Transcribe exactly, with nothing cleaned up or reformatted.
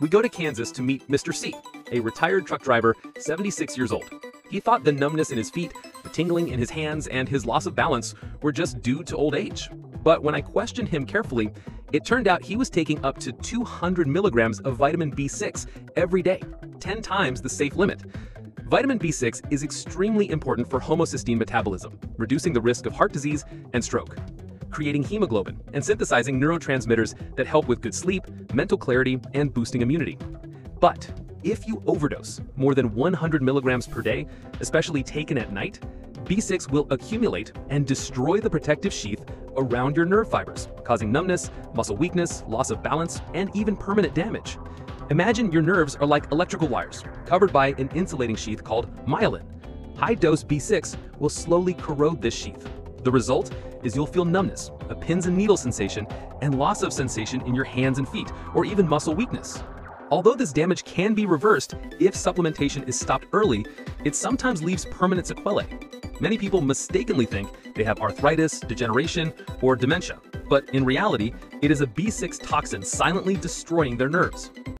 We go to Kansas to meet Mister C, a retired truck driver, seventy-six years old. He thought the numbness in his feet, the tingling in his hands, and his loss of balance were just due to old age. But when I questioned him carefully, it turned out he was taking up to two hundred milligrams of vitamin B six every day, ten times the safe limit. Vitamin B six is extremely important for homocysteine metabolism, reducing the risk of heart disease and stroke, creating hemoglobin, and synthesizing neurotransmitters that help with good sleep, mental clarity, and boosting immunity. But if you overdose more than one hundred milligrams per day, especially taken at night, B six will accumulate and destroy the protective sheath around your nerve fibers, causing numbness, muscle weakness, loss of balance, and even permanent damage. Imagine your nerves are like electrical wires, covered by an insulating sheath called myelin. High-dose B six will slowly corrode this sheath. The result is you'll feel numbness, a pins and needles sensation, and loss of sensation in your hands and feet, or even muscle weakness. Although this damage can be reversed if supplementation is stopped early, it sometimes leaves permanent sequelae. Many people mistakenly think they have arthritis, degeneration, or dementia, but in reality, it is a B six toxin silently destroying their nerves.